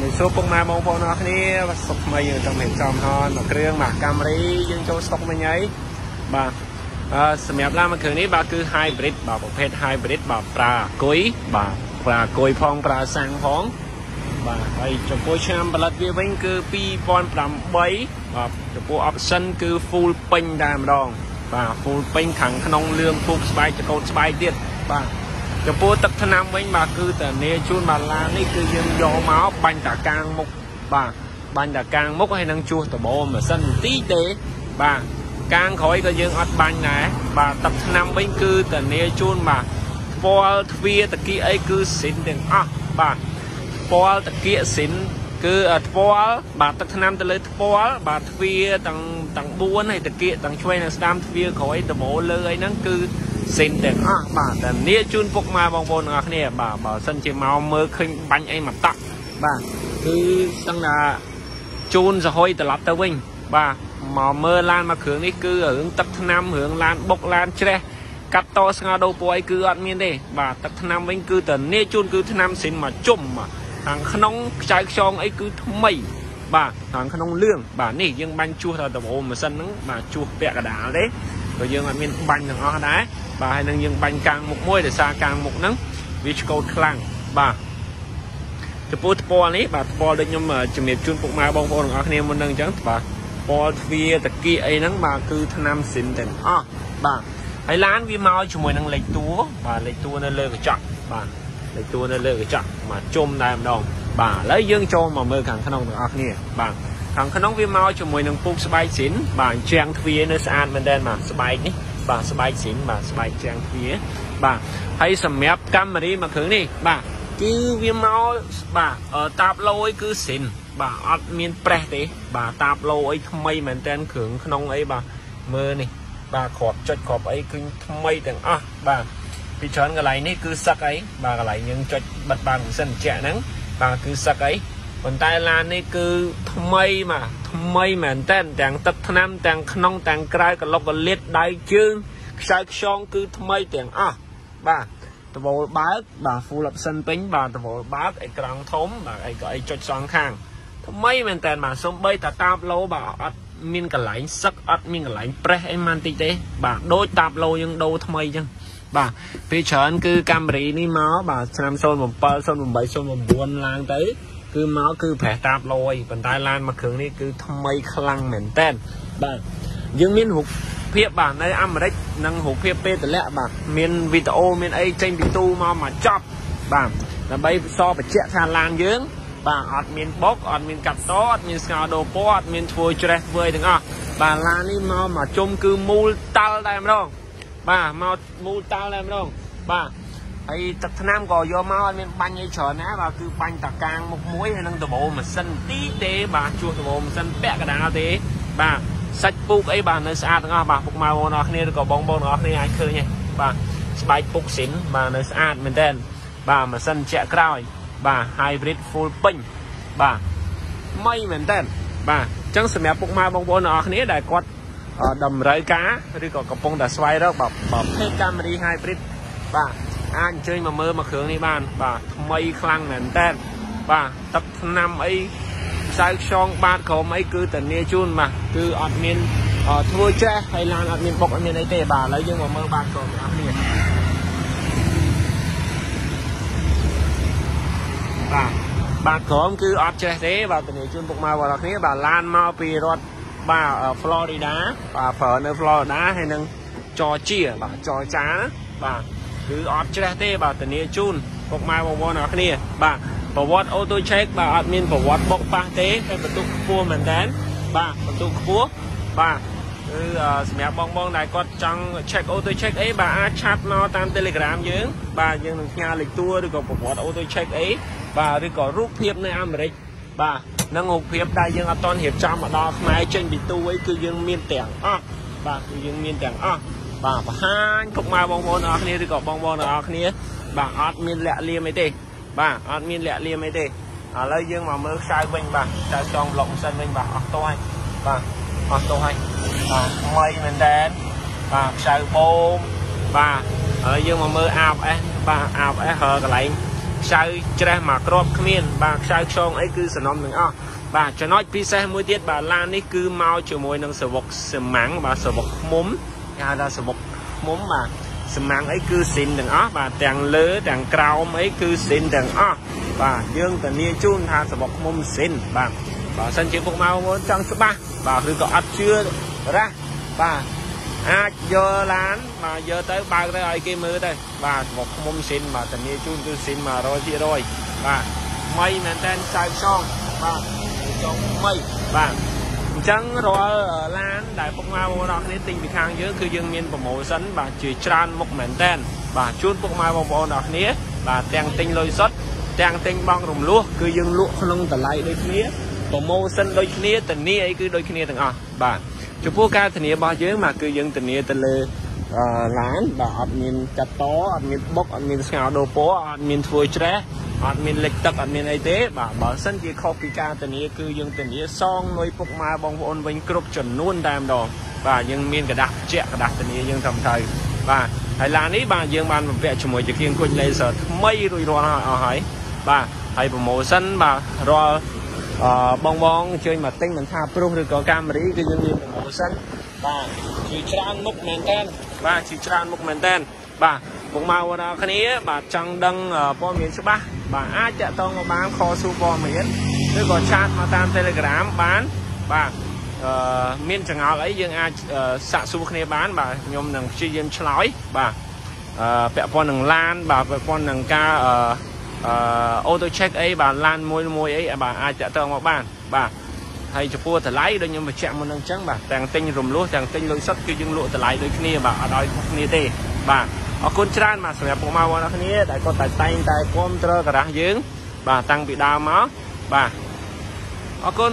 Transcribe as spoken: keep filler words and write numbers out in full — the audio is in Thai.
ในช่วงปุ่งมาบางคนนะนี่ผสมมาอยู่ตรงเห็นจอมฮอนเครื่องมา Camry ยืนโจสต็อกมาไงบ่าสมัยล่ามาคืนนี้บ่าคือ Hybrid บ่าประเภท Hybrid บ่าปลากุยบ่าปลากุยพองปลาสังพองบ่าไอจับปูชามปลัดเวียวิ่งคือปีบอลปลาใบบ่าจับปูออปชั่นคือ full เป็นดามดองบ่า full เป็นขังขนมเรื่องฟูสบายจะโกนสบายเด็ดบ่าจะปูตักทนามไว้บ่าคือแต่เนจูนบาลานี่คือยืมยอม้าบันตากลางมุกบ่าบันตากลางมุกให้นางจูตะโบมาสั้นตีเตะบ่ากลางคอยก็ยืมอัดบันไหนบ่าตักทนามไว้คือแต่เนจูนบ่าปอลทวีตะกี้ไอ้คือสินเด่นอ่ะบ่าปอลตะกี้สินคืออัดปอลบ่าตักทนามตะเลยปอลบ่าทวีต่างต่างบ้วนให้ตะกี้ต่างช่วยนางสตามทวีคอยตะโบเลยนั่นคือสินเด็กอ่ะบ่าแต่เนี้ยจูนพวกมาบางคนอ่ะเนี่ยบ่าบ่าสันเชียงเมาเมื่อคืนบันไอหมัดตักบ่าคือตั้งแต่จูนจะห้อยตลับตะวิ่งบ่าหมอเมื่อลานมาเขื่อนนี่คือเหืองตักน้ำเหืองลานบกลานเชะกัดโตสงาโดปวยคืออันนี้ดิบ่าตักน้ำวิ่งคือแต่เนี้ยจูนคือน้ำสินมาจุ่มอ่ะหางขนมใจชองไอคือทำไมบ่าหางขนมเรื่องบ่านี่ยังบันจูตะโบมาสันนึงบ่าจูเปียกกระดาษเลยก็ยังอันนี้บันอย่างอ่ะได้บ่าให้นางยังบันกลางหมกมวยแต่ซากลางหมกนั้นวิชโกคลังบ่าจะปูตะปอนี้บ่าตะปอเลยยมจะเมียจุนปกมาบองปอของอัคเนียมันนั่งจังบ่าปอทวีตะกี้ไอ้นั้นบ่าคือธนามสินแต่อ้อบ่าไอ้ร้านวิมาวช่วยนางเล็กตัวบ่าเล็กตัวนั่นเลยก็จับบ่าเล็กตัวนั่นเลยก็จับมาจมได้มาดองบ่าแล้วยังโจมมาเมื่อขังขนมของอัคเนียบ่าขังขนมวิมาวช่วยนางปูสบายสินบ่าแจงทวีเนื้อสะอาดมันเดินมาสบายนี่บ่าสบายสินบ่าสบายแจงเพี้ยบ่าให้สำเร็จกรรมมาดีมาคืนนี่บ่าคือวิมเอาบ่าเอ่อตาบโลยคือสินบ่าอัดมีนแปรติบ่าตาบโลยทำไมเหมือนแต่เขื่อนขนมไอ้บ่ามือนี่บ่าขอบจดขอบไอ้คือทำไมแต่อ่ะบ่าพิจารณาอะไรนี่คือสักไอ้บ่าอะไรยังจดบัดบางเส้นแฉะนั้นบ่าคือสักไอ้บนใต้ลานนี่คือทำไมมาทำไมเหมือนแต่แต่งตัดน้ำแต่งขนมแต่งกลายกับลบกับเล็ดได้จึงใช้ช่องคือทำไมแต่งอ่ะบ่าตัวบ้าบ่าฟูหลับสันเป็นบ่าตัวบ้าไอ้กลางท้มบ่าไอ้ก็ไอ้จดสองข้างทำไมเหมือนแต่มาสมบัยตาตาบโลบ่าอัดมินกับไหลซักอัดมินกับไหลเปรย์ไอ้มันตีเตะบ่าโดยตาบโลยังโดทำไมจังบ่าพี่เฉินคือการบรินี่ม้าบ่าสนามโซนผมเปิดโซนผมใบโซนผมบวนลางเตะคือเมาส์คือแผลตาบลอยบรรดาลานมาเขืองนี่คือทำไมคลังเหม็นแต้นบ่ายังมีหุบเพียบบ่าในอัมริกนังหุบเพียบเป้แต่ละบ่าเมียนวิตโอเมียนไอเจนปิตูมาหมาจับบ่าแล้วใบซอไปเจ้าทานลานยืงบ่าอัดเมียนบล็อกอัดเมียนกัดซออัดเมียนสกาโดปอัดเมียนทัวร์เจรเวยถึงอ่ะบ่าลานนี่มาหมาจมคือมูตัลได้ไหมน้องบ่ามามูตัลได้ไหมน้องบ่าไอ้ตักน้ำก่อยอมเอาเป็นปันยี่เฉาะนะบ่าคือปันตะกางมุกมุ้ยให้นางตะโบมันสันตีเตะบ่าชัวตะโบมันสันแปะกระดาษเตะบ่าสัจปุกไอ้บ่าเนื้อสะอาดงอบ่าปุกมาโอนอคเนี่ยก็บองบอนอคเนี่ยไอ้คือไงบ่าสบายปุกสินบ่าเนื้อสะอาดเหมือนเดิมบ่ามันสันแฉะกล้วยบ่าไฮบริดฟูลปิ้งบ่าไม่เหมือนเดิมบ่าจังสมัยปุกมาบองบอนอคเนี่ยได้กดดำไรก้าหรือก็กระปงแต่สไวร์แล้วบ่าบ่าเพื่อการมาดีไฮบริดบ่าอ่านเจยมาเมื่อมาเขืองในบ้านบ่าทำไมคลังเหม็นแต้นบ่าตักน้ำไอ้ใส่ช่องบาดของไอ้คือแต่เนจูนมาคืออัดมินอ่อทัวร์แจ้ไฮลานอัดมินปกอัดมินไอเตบ่าแล้วยังมาเมื่อบาดของอัดมินบ่าบาดของคืออัดแจ้เตบ่าแต่เนจูนปกมาว่าหลักนี้บ่าลานมาปีรถบ่าเอ่อฟลอริดาบ่าเผอเนอฟลอริดาให้นึงจอร์เจียบ่าจอร์จ้าบ่าคือออดเชตเต้บ่าแต่เนี้ยจูนพวกมาบวชนะนี่บ่าบวชออโต้เช็คบ่าออดมินบวชบกปังเต้ให้ประตูขัวเหมือนกันบ่าประตูขัวบ่าคือสมัยบองบองได้ก็จังเช็คออโต้เช็คไอ้บ่าชัดมาตามเทเลกราฟเยอะบ่ายังหนึ่งงานหลีกตัวด้วยก็บวชออโต้เช็คไอ้บ่าด้วยก็รูปเพียบในอเมริกบ่านั่งงงเพียบได้ยังอัตตอนเหยียบจามดอกไม้เช่นบิตูไว้คือยังมีแต่งอ้อบ่าคือยังมีแต่งอ้อบ่าประหารพวกมาบองบอลออกนี้หรือก็บองบอลออกนี้บ่าออดมินแหละเลียไม่เตะบ่าออดมินแหละเลียไม่เตะอ่าแล้วยังมาเมื่อชายวิ่งบ่าชายจองหลงเส้นวิ่งบ่าออกตัวให้บ่าออกตัวให้บ่าไม่เหมือนแดนบ่าชายโบมบ่าแล้วยังมาเมื่ออาบไอ้บ่าอาบไอ้เหอะกันไหล ใช้แจมากรอบเมียนบางใช้ช่องไอ้คือสนมหนึ่งอ่ะบางจะน้อยพิเศษมวยเทียบบางลานนี่คือเมาจะมวยนั่งสวกสมังบางสวกมุ้มยาดาสวกมุ้มบางสมังไอ้คือสินหนึ่งอ่ะบางแต่งเลือแต่งกราวไอ้คือสินหนึ่งอ่ะบางยื่นแต่เนี้ยจุนทางสวกมุ้มสินบางบางสันเชียงพวกเมาหมดจังสุบ้าบางคือก็อัดเชื่อระบางอาจเยอะล้านมาเยอะเต้ยบางได้ไอ้กี่มือได้บางบอกมุมสินมาแต่เนี่ยจุนจุนสินมาร้อยที่ร้อยบางไม่เหมือนแต่ใส่ช่องบางช่องไม่บางจังร้อยล้านได้พวกมาพวกเราเนี่ยติ่งไปทางเยอะคือยังมีประโมชันบางจีจานมุกเหมือนแต่บางจุนพวกมาพวกเราเนี่ยบางแต่งติ่งลอยสดแต่งติ่งบางรวมล้วนคือยังล้วนลงแต่ไหลโดยนี้ประโมชันโดยนี้แต่เนี่ยไอ้คือโดยนี้ต่างอ่ะบางเฉพาะการเทนียบางเยอะมากคือยังเทนียตะเลล้านบางอันมีจัดโต๊ะอันมีบล็อกอันมีสกาวโดโปอันมีถ้วยแช่อันมีเล็กตักอันมีไอเต้บางบางสั้นที่เขาพิการเทนียคือยังเทนียซองลอยปกมาบางบอลวิ่งกรุบจนนุ่นตามดอกบางยังมีกระดาษแจกกระดาษเทนียยังทำไทยบางไอ้ล้านนี้บางยังบางแบบแปะชมวยจะเกี่ยงคนเลยสัตว์ไม่รวยรอนเอาหายบางไอ้ผมโมสั้นบางรอบองบองเชยมาเต้นเหมือนท่าปรุงหรือก่อการมาดีก็ยังมีโมชันบ่าจีจานมุกเหมือนเต้นบ่าจีจานมุกเหมือนเต้นบ่าพวกมาวันเราคันนี้บ่าจังดังปอมเหมือนใช่ปะบ่าอาจจะต้องมาบ้านคอซูปอมเหมือนหรือก่อชาติมาตามเทเลกราฟบ้านบ่าเมียนจังเอาไอ้ยังอาสะสมคันนี้บ้านบ่ายมหนังจีเยี่ยมฉลอยบ่าแปะปอนหนังลานบ่าแปะปอนหนังกาโอ้ตัวเช็คไอ้บานลานมวยมวยไอ้บานอาจจะต้องมาบ้านบ่าให้จะพูดแต่ไล่โดยยังมาแจกมันนั่งจังบ่าแต่งเต็งรวมล้วนแต่งเต็งลอยซัดคือยังล้วนแต่ไล่โดยนี่บ่าโดยนี่เต้บ่าเอาคนชรามาสำหรับผมมาวันนี้แต่ก็แต่แต่งแต่ความเจริญกระด้างยืงบ่าตั้งปีดาวมั้งบ่าเอาคน